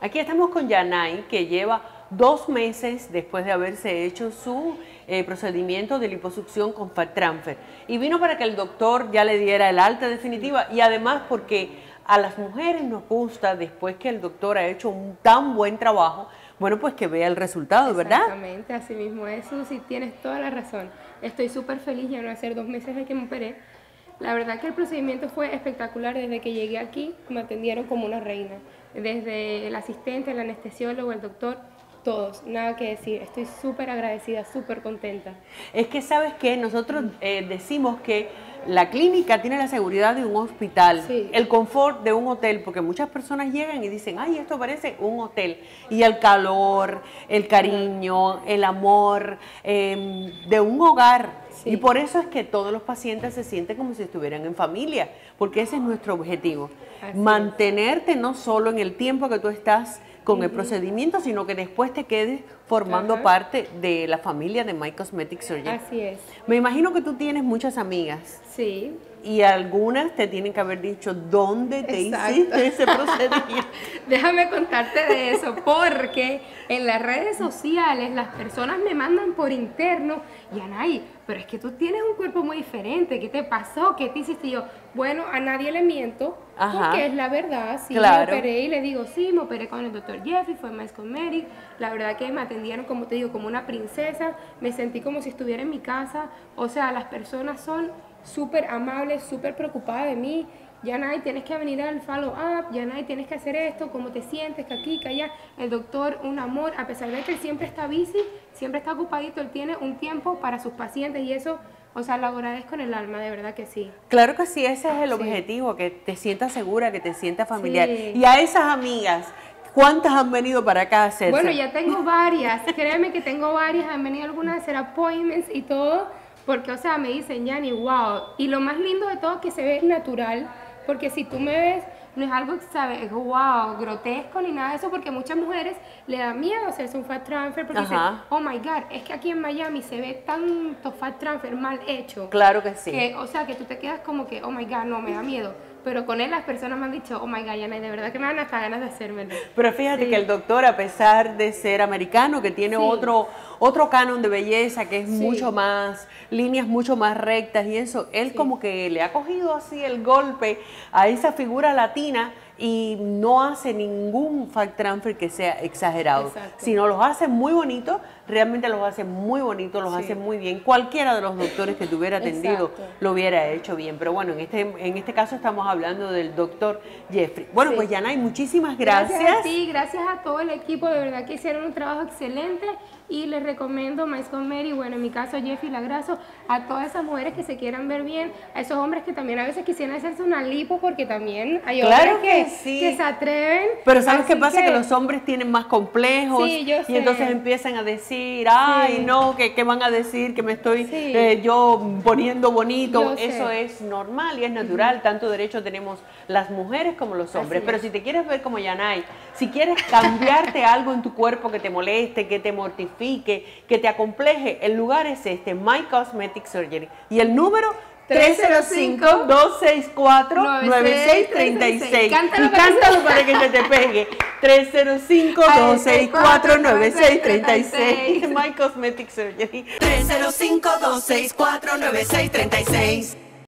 Aquí estamos con Yanay, que lleva 2 meses después de haberse hecho su procedimiento de liposucción con fat transfer, y vino para que el doctor ya le diera el alta definitiva, y además porque a las mujeres nos gusta, después que el doctor ha hecho un tan buen trabajo, bueno, pues que vea el resultado, ¿verdad? Exactamente, así mismo es, Susi, tienes toda la razón. Estoy súper feliz, ya no hace 2 meses de que me operé. La verdad que el procedimiento fue espectacular. Desde que llegué aquí me atendieron como una reina. Desde el asistente, el anestesiólogo, el doctor, todos, nada que decir. Estoy súper agradecida, súper contenta. Es que sabes que nosotros decimos que la clínica tiene la seguridad de un hospital, sí, el confort de un hotel, porque muchas personas llegan y dicen, ay, esto parece un hotel. Y el calor, el cariño, el amor de un hogar. Sí. Y por eso es que todos los pacientes se sienten como si estuvieran en familia, porque ese es nuestro objetivo. Así mantenerte es, no solo en el tiempo que tú estás con el procedimiento, sino que después te quedes formando parte de la familia de My Cosmetic Surgery. Así es. Me imagino que tú tienes muchas amigas. Sí. Y algunas te tienen que haber dicho dónde te hiciste ese procedimiento. Déjame contarte de eso, porque en las redes sociales las personas me mandan por interno, Yanay, pero es que tú tienes un cuerpo muy diferente, ¿qué te pasó? ¿Qué te hiciste? Y yo, bueno, a nadie le miento, porque es la verdad, sí, claro, me operé y le digo, sí, me operé con el doctor Jeffrey, fue My Cosmetic, la verdad que me atendieron, como te digo, como una princesa, me sentí como si estuviera en mi casa, o sea, las personas son súper amable, súper preocupada de mí. Yanay, tienes que venir al follow-up. Yanay, tienes que hacer esto, cómo te sientes, que aquí, que allá. El doctor, un amor, a pesar de que él siempre está busy, siempre está ocupadito, él tiene un tiempo para sus pacientes y eso, o sea, lo agradezco en el alma, de verdad que sí. Claro que sí, ese es el objetivo, que te sientas segura, que te sientas familiar. Sí. Y a esas amigas, ¿cuántas han venido para acá a hacerse? Bueno, ya tengo varias, créeme que tengo varias, han venido algunas a hacer appointments y todo. Porque, o sea, me dicen, Yanay, wow. Y lo más lindo de todo es que se ve natural. Porque si tú me ves, no es algo, ¿sabes? Wow, grotesco ni nada de eso. Porque muchas mujeres le da miedo hacerse un fat transfer. Porque dicen, oh my God, es que aquí en Miami se ve tanto fat transfer mal hecho. Claro que sí. Que, o sea, que tú te quedas como que, oh my God, no, me da miedo. Pero con él las personas me han dicho, oh my God, Yanay, de verdad que me dan hasta ganas de hacérmelo. Pero fíjate que el doctor, a pesar de ser americano, que tiene otro canon de belleza, que es mucho más, líneas mucho más rectas y eso, él como que le ha cogido así el golpe a esa figura latina y no hace ningún fat transfer que sea exagerado. Exacto. Sino los hace muy bonitos, realmente los hace muy bonitos, los hace muy bien. Cualquiera de los doctores que te hubiera atendido lo hubiera hecho bien. Pero bueno, en este caso estamos hablando del doctor Jeffrey. Bueno, pues Yanay, muchísimas gracias. Gracias a ti, gracias a todo el equipo, de verdad que hicieron un trabajo excelente y les recomiendo My Cosmetic, bueno, en mi caso Jeffrey Lagraso, a todas esas mujeres que se quieran ver bien, a esos hombres que también a veces quisieran hacerse una lipo, porque también hay hombres que se atreven. Pero ¿sabes qué pasa? Que los hombres tienen más complejos y entonces empiezan a decir, ay, no, ¿qué van a decir? Que me estoy yo poniendo bonito. Eso es normal y es natural, tanto derecho tenemos las mujeres como los hombres. Pero si te quieres ver como Yanay, si quieres cambiarte algo en tu cuerpo que te moleste, que te mortifique, que te acompleje, el lugar es este, My Cosmetic Surgery. Y el número 305-264-9636. Y cántalo para que se te pegue. 305-264-9636. My Cosmetic Surgery. 305-264-9636.